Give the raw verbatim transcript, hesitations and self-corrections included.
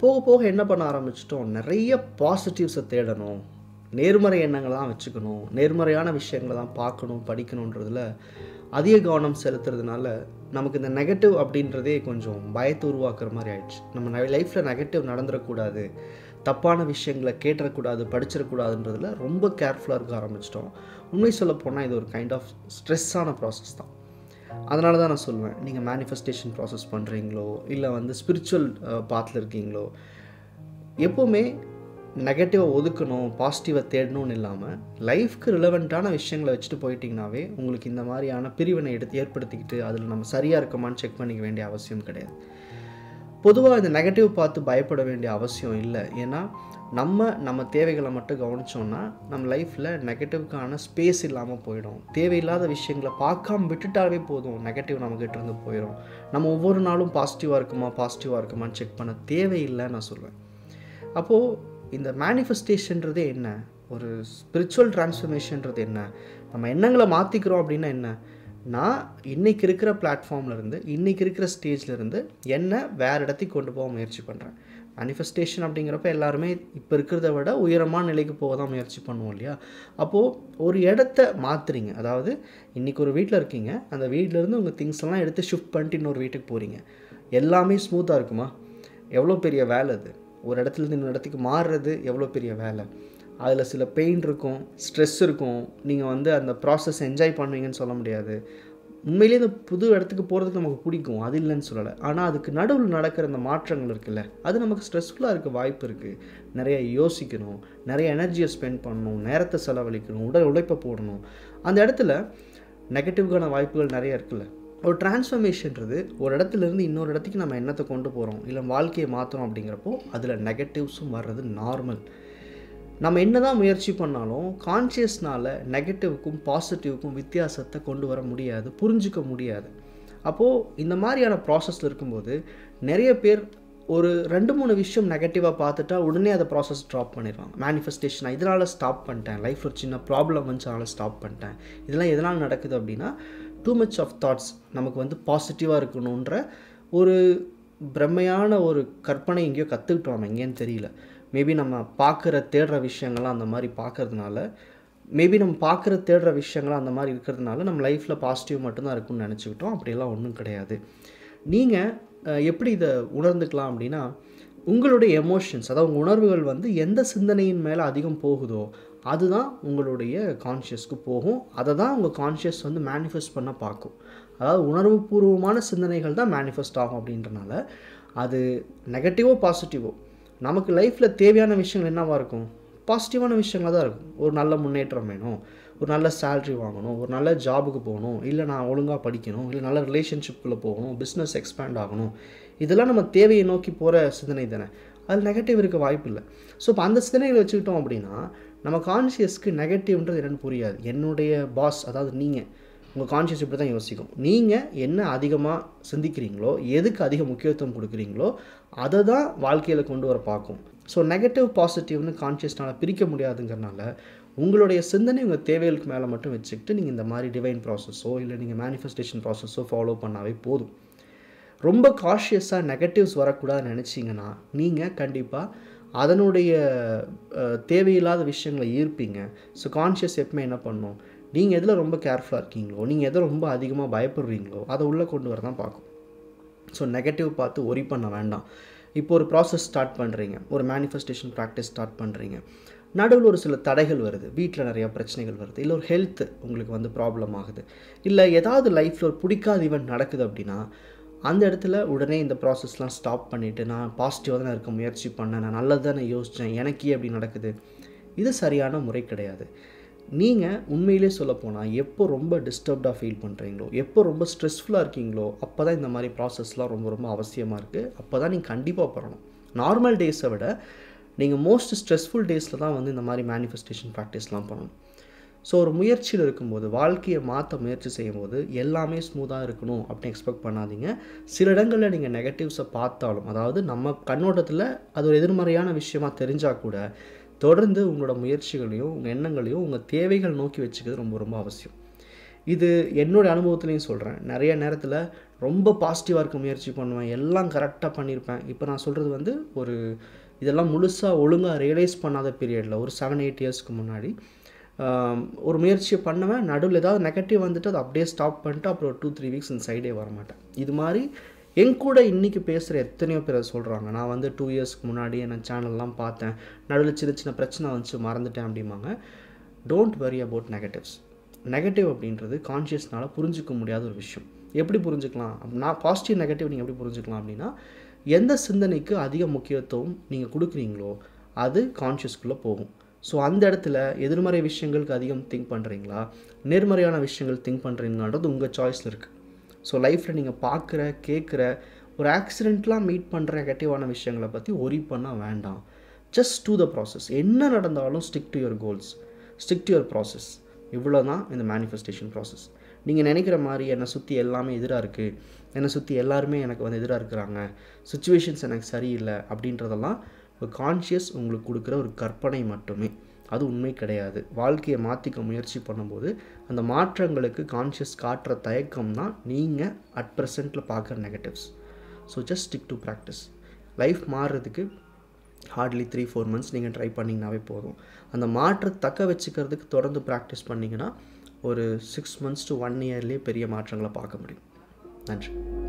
போக போக என்ன பண்ண ஆரம்பிச்சிட்டோம், நிறைய பாசிட்டிவ்ஸை தேடணும், நேர்மறை எண்ணங்களை தான் வச்சுக்கணும், நேர்மறையான விஷயங்களை தான் பார்க்கணும், படிக்கணுன்றதில் அதிக கவனம் செலுத்துறதுனால நமக்கு இந்த நெகட்டிவ் அப்படின்றதே கொஞ்சம் பயத்தை உருவாக்குற மாதிரி ஆயிடுச்சு. நம்ம லைஃப்பில் நெகட்டிவ் நடந்துடக்கூடாது, தப்பான விஷயங்களை கேட்டுறக்கூடாது, படிச்சிடக்கூடாதுன்றதில் ரொம்ப கேர்ஃபுல்லாக இருக்க ஆரம்பிச்சிட்டோம். உண்மை சொல்ல போனால் இது ஒரு கைண்ட் ஆஃப் ஸ்ட்ரெஸ்ஸான ப்ராசஸ் தான். அதனால தான் நான் சொல்லுவேன், நீங்கள் மேனிஃபெஸ்டேஷன் ப்ராசஸ் பண்ணுறீங்களோ இல்லை வந்து ஸ்பிரிச்சுவல் பாத்தில் இருக்கீங்களோ, எப்போவுமே நெகட்டிவாக ஒதுக்கணும் பாசிட்டிவாக தேடணும்னு இல்லாமல் லைஃப்க்கு ரிலவெண்ட்டான விஷயங்களை வச்சுட்டு போயிட்டிங்கனாவே உங்களுக்கு இந்த மாதிரியான பிரிவினை எடுத்து ஏற்படுத்திக்கிட்டு அதில் நம்ம சரியாக இருக்கமான்னு செக் பண்ணிக்க வேண்டிய அவசியம் கிடையாது. பொதுவாக இந்த நெகட்டிவ் பார்த்து பயப்பட வேண்டிய அவசியம் இல்லை. ஏன்னா நம்ம நம்ம தேவைகளை மட்டும் கவனித்தோன்னா நம்ம லைஃப்பில் நெகட்டிவ்க்கான ஸ்பேஸ் இல்லாமல் போயிடும். தேவையில்லாத விஷயங்களை பார்க்காம விட்டுட்டாலே போதும், நெகட்டிவ் நம்மக்கிட்ட இருந்து போயிடும். நம்ம ஒவ்வொரு நாளும் பாசிட்டிவாக இருக்குமா பாசிட்டிவாக இருக்குமான்னு செக் பண்ண தேவையில்லை நான் சொல்லுவேன். அப்போது இந்த மேனிஃபெஸ்டேஷன்றது என்ன, ஒரு ஸ்பிரிச்சுவல் டிரான்ஸ்ஃபர்மேஷன்றது என்ன, நம்ம எண்ணங்களை மாற்றிக்கிறோம் அப்படின்னா என்ன, நான் இன்றைக்கி இருக்கிற பிளாட்ஃபார்ம்லேருந்து இன்றைக்கி இருக்கிற ஸ்டேஜ்லேருந்து என்னை வேறு இடத்துக்கு கொண்டு போக முயற்சி பண்ணுறேன். மேனிஃபெஸ்டேஷன் அப்படிங்கிறப்ப எல்லாருமே இப்போ இருக்கிறத விட உயரமான நிலைக்கு போக தான் முயற்சி பண்ணுவோம் இல்லையா. அப்போது ஒரு இடத்த மாற்றுறீங்க, அதாவது இன்றைக்கி ஒரு வீட்டில் இருக்கீங்க, அந்த வீட்டிலேருந்து உங்கள் திங்ஸ் எல்லாம் எடுத்து ஷிஃப்ட் பண்ணிட்டு இன்னொரு வீட்டுக்கு போகிறீங்க. எல்லாமே ஸ்மூத்தாக இருக்குமா? எவ்வளோ பெரிய வேலை அது, ஒரு இடத்துலேருந்து இன்னொரு இடத்துக்கு மாறுறது எவ்வளோ பெரிய வேலை. அதில் சில பெயின் இருக்கும், ஸ்ட்ரெஸ் இருக்கும், நீங்கள் வந்து அந்த ப்ராசஸ் என்ஜாய் பண்ணுவீங்கன்னு சொல்ல முடியாது. உண்மையிலேயே இந்த புது இடத்துக்கு போகிறதுக்கு நமக்கு பிடிக்கும், அது இல்லைன்னு சொல்லலை. ஆனால் அதுக்கு நடுவில் நடக்கிற அந்த மாற்றங்கள் இருக்குல்ல, அது நமக்கு ஸ்ட்ரெஸ்ஃபுல்லாக இருக்க வாய்ப்பு இருக்குது. நிறைய யோசிக்கணும், நிறைய எனர்ஜியை ஸ்பெண்ட் பண்ணணும், நேரத்தை செலவழிக்கணும், உடல் உழைப்பை போடணும். அந்த இடத்துல நெகட்டிவ்க்கான வாய்ப்புகள் நிறைய இருக்குல்ல. ஒரு டிரான்ஸ்ஃபர்மேஷன்றது ஒரு இடத்துலேருந்து இன்னொரு இடத்துக்கு நம்ம எண்ணத்தை கொண்டு போகிறோம் இல்லை வாழ்க்கையை மாற்றுறோம் அப்படிங்கிறப்போ அதில் நெகட்டிவ்ஸும் வர்றது நார்மல். நம்ம என்ன தான் முயற்சி பண்ணாலும் கான்ஷியஸ்னால் நெகட்டிவ்க்கும் பாசிட்டிவ்க்கும் வித்தியாசத்தை கொண்டு வர முடியாது, புரிஞ்சிக்க முடியாது. அப்போது இந்த மாதிரியான ப்ராசஸில் இருக்கும்போது நிறைய பேர் ஒரு ரெண்டு மூணு விஷயம் நெகட்டிவாக பார்த்துட்டா உடனே அதை ப்ராசஸ் ட்ராப் பண்ணிடுவாங்க. மேனிஃபெஸ்டேஷன் இதனால் ஸ்டாப் பண்ணிட்டேன், லைஃப் ஒரு சின்ன ப்ராப்ளம் வந்துச்சு அதனால் ஸ்டாப் பண்ணிட்டேன், இதெல்லாம் எதனால் நடக்குது அப்படின்னா டூ மச் ஆஃப் தாட்ஸ். நமக்கு வந்து பாசிட்டிவாக இருக்கணுன்ற ஒரு பிரம்மையான ஒரு கற்பனை எங்கேயோ கற்றுக்கிட்டோம், நம்ம எங்கேன்னு தெரியல. மேபி நம்ம பார்க்குற தேடுற விஷயங்கள்லாம் அந்த மாதிரி பார்க்குறதுனால மேபி நம்ம பார்க்குற தேடுற விஷயங்கள்லாம் அந்த மாதிரி இருக்கிறதுனால நம்ம லைஃப்பில் பாசிட்டிவ் மட்டும்தான் இருக்குன்னு நினச்சிக்கிட்டோம். அப்படியெல்லாம் ஒன்றும் கிடையாது. நீங்கள் எப்படி இதை உணர்ந்துக்கலாம் அப்படின்னா, உங்களுடைய எமோஷன்ஸ், அதாவது உங்கள் உணர்வுகள் வந்து எந்த சிந்தனையின் மேலே அதிகம் போகுதோ அதுதான் உங்களுடைய கான்ஷியஸ்க்கு போகும். அதை தான் உங்கள் கான்ஷியஸ் வந்து மேனிஃபெஸ்ட் பண்ண பார்க்கும். அதாவது உணர்வுபூர்வமான சிந்தனைகள் தான் மேனிஃபெஸ்ட் ஆகும். அப்படின்றனால அது நெகட்டிவோ பாசிட்டிவோ நமக்கு லைஃப்பில் தேவையான விஷயங்கள் என்னவாக இருக்கும், பாசிட்டிவான விஷயங்களாக தான் இருக்கும். ஒரு நல்ல முன்னேற்றம் வேணும், ஒரு நல்ல சேலரி வாங்கணும், ஒரு நல்ல ஜாபுக்கு போகணும், இல்லை நான் ஒழுங்காக படிக்கணும், இல்லை நல்ல ரிலேஷன்ஷிப்புக்குள்ளே போகணும், பிஸ்னஸ் எக்ஸ்பேண்ட் ஆகணும், இதெல்லாம் நம்ம தேவையை நோக்கி போகிற சிந்தனை தானே. அது நெகட்டிவ் இருக்க வாய்ப்பு இல்லை. ஸோ இப்போ அந்த சிந்தனைகளை வச்சுக்கிட்டோம் அப்படின்னா நம்ம கான்ஷியஸ்க்கு நெகட்டிவ்ன்றது என்னென்னு புரியாது. என்னுடைய பாஸ், அதாவது நீங்கள், உங்கள் கான்ஷியஸ் இப்படி தான் யோசிக்கும். நீங்கள் என்ன அதிகமாக சிந்திக்கிறீங்களோ, எதுக்கு அதிக முக்கியத்துவம் கொடுக்குறீங்களோ அதை தான் வாழ்க்கையில் கொண்டு வர பார்க்கும். ஸோ நெகட்டிவ் பாசிட்டிவ்னு கான்ஷியஸ்னால் பிரிக்க முடியாதுங்கிறனால உங்களுடைய சிந்தனை உங்கள் தேவைகளுக்கு மேலே மட்டும் வச்சுக்கிட்டு நீங்கள் இந்த மாதிரி டிவைன் ப்ராசஸோ இல்லை நீங்கள் மேனிஃபெஸ்டேஷன் ப்ராசஸோ ஃபாலோ பண்ணாவே போதும். ரொம்ப கான்ஷியஸாக நெகட்டிவ்ஸ் வரக்கூடாதுன்னு நினச்சிங்கன்னா நீங்கள் கண்டிப்பாக அதனுடைய தேவையில்லாத விஷயங்களை ஈர்ப்பீங்க. ஸோ கான்ஷியஸ் எப்பவுமே என்ன பண்ணும், நீங்கள் எதில் ரொம்ப கேர்ஃபுல்லாக இருக்கீங்களோ, நீங்கள் எதில் ரொம்ப அதிகமாக பயப்படுறீங்களோ அதை உள்ளே கொண்டு வர தான் பார்க்கும். ஸோ நெகட்டிவ் பார்த்து ஒரி பண்ண வேண்டாம். இப்போ ஒரு ப்ராசஸ் ஸ்டார்ட் பண்ணுறீங்க, ஒரு மேனிஃபெஸ்டேஷன் ப்ராக்டிஸ் ஸ்டார்ட் பண்ணுறீங்க, நடுவில் ஒரு சில தடைகள் வருது, வீட்டில் நிறையா பிரச்சனைகள் வருது, இல்லை ஒரு ஹெல்த்து உங்களுக்கு வந்து ப்ராப்ளம் ஆகுது, இல்லை ஏதாவது லைஃப்பில் ஒரு பிடிக்காத ஈவெண்ட் நடக்குது அப்படின்னா அந்த இடத்துல உடனே இந்த ப்ராசஸ்லாம் ஸ்டாப் பண்ணிவிட்டு நான் பாசிட்டிவாக தான் இருக்க முயற்சி பண்ணேன், நான் நல்லது தான் நான் யோசித்தேன், எனக்கே அப்படி நடக்குது, இது சரியான முறை கிடையாது. நீங்கள் உண்மையிலே சொல்லப்போனால் எப்போ ரொம்ப டிஸ்டர்ப்டாக ஃபீல் பண்ணுறீங்களோ, எப்போ ரொம்ப ஸ்ட்ரெஸ்ஃபுல்லாக இருக்கீங்களோ அப்போ தான் இந்த மாதிரி ப்ராசஸ்லாம் ரொம்ப ரொம்ப அவசியமாக இருக்குது. அப்போ தான் நீங்கள் கண்டிப்பாக பண்ணணும். நார்மல் டேஸை விட நீங்கள் மோஸ்ட் ஸ்ட்ரெஸ்ஃபுல் டேஸில் தான் வந்து இந்த மாதிரி மேனிஃபெஸ்டேஷன் ப்ராக்டிஸ்லாம் பண்ணணும். ஸோ ஒரு முயற்சியில் இருக்கும்போது, வாழ்க்கையை மாற்ற முயற்சி செய்யும்போது எல்லாமே ஸ்மூத்தாக இருக்கணும் அப்படின்னு எக்ஸ்பெக்ட் பண்ணாதீங்க. சில இடங்களில் நீங்கள் நெகட்டிவ்ஸை பார்த்தாலும், அதாவது நம்ம கண்ணோட்டத்தில் அது ஒரு எதிர்மறையான விஷயமாக தெரிஞ்சால் கூட, தொடர்ந்து உங்களோட முயற்சிகளையும் உங்கள் எண்ணங்களையும் உங்கள் தேவைகள் நோக்கி வச்சுக்கிறது ரொம்ப ரொம்ப அவசியம். இது என்னோட அனுபவத்திலையும் சொல்றேன். நிறைய நேரத்துல ரொம்ப பாசிட்டிவா இருக்க முயற்சி பண்ணுவேன். எல்லாம் கரெக்ட்டா பண்ணிருப்பேன். இப்போ நான் சொல்றது வந்து ஒரு இதெல்லாம் முழுசா ஒழுங்கா ரியலைஸ் பண்ணாத பீரியட்ல ஒரு seven eight இயர்ஸ்க்கு முன்னாடி ஒரு முயற்சி பண்ணுவேன். நடுவுல ஏதாவது நெகட்டிவ் வந்துட்டு அது அப்படியே ஸ்டாப் பண்ணிட்டு அப்புறம் two three வீக்ஸ் இன்சைடே வர மாட்டேன். இது மாதிரி என் கூட இன்னைக்கு பேசுற எத்தனையோ பேர் சொல்றாங்க. நான் வந்து two இயர்ஸ்க்கு முன்னாடி நான் சேனல்லாம் பார்த்தேன். நடுவுல சின்ன சின்ன பிரச்சனை வந்து மறந்துட்டேன் அப்படிமாங்க. Don't worry about negatives. Negative அப்படின்றது கான்ஷியஸ்னால புரிஞ்சிக்க முடியாத ஒரு விஷயம். எப்படி புரிஞ்சிக்கலாம்? நான் பாசிட்டிவ் நெகட்டிவ் நீங்க எப்படி புரிஞ்சிக்கலாம் அப்படினா எந்த சிந்தனைக்கு அதிக முக்கியத்துவம் நீங்க கொடுக்குறீங்களோ அது கான்ஷியஸ்க்குள்ள போகும். சோ அந்த இடத்துல எதிர்மறை விஷயங்களுக்கு அதிகம் திங்க் பண்றீங்களா நேர்மறையான விஷயங்கள் திங்க் பண்றீங்களான்றது உங்க சாய்ஸ்ல இருக்கு. சோ லைஃப்ல நீங்க பார்க்குற கேக்குற ஒரு ஆக்சிடென்ட்லாம் மீட் பண்ற நெகட்டிவான விஷயங்களை பத்தி worry பண்ண வேண்டாம். Just do the process. என்ன நடந்தாலும் stick to your goals. Stick to your process. இவ்வளவுதான் இந்த manifestation process. நீங்க நினைக்கிற மாதிரி என்ன சுத்தி எல்லாமே எதிரா இருக்கு. என்ன சுத்தி எல்லாரும் எனக்கு வந்து எதிரா இருக்காங்க. சிச்சுவேஷன்ஸ் எனக்கு சரியில்லை அப்படின்றதெல்லாம் ஒரு கான்ஷியஸ் உங்களுக்கு கொடுக்கிற ஒரு கற்பனை மட்டுமே. அது உண்மை கிடையாது. வாழ்க்கைய மாத்திக்க முயற்சி பண்ணும்போது அந்த மாற்றங்களுக்கு கான்ஷியஸ் காட்ற தயக்கம் தான் நீங்க at presentல பார்க்குற negatives. So just stick to practice. Life மாறிறதுக்கு hardly three four months நீங்க ட்ரை பண்ணீங்கனாவே போதும். அந்த மாற்ற தக்க வெச்சுக்கிறதுக்கு தொடர்ந்து பிராக்டீஸ் பண்ணீங்கனா ஒரு six months to one yearலயே பெரிய மாற்றங்களை பார்க்க முடியும். நன்றி.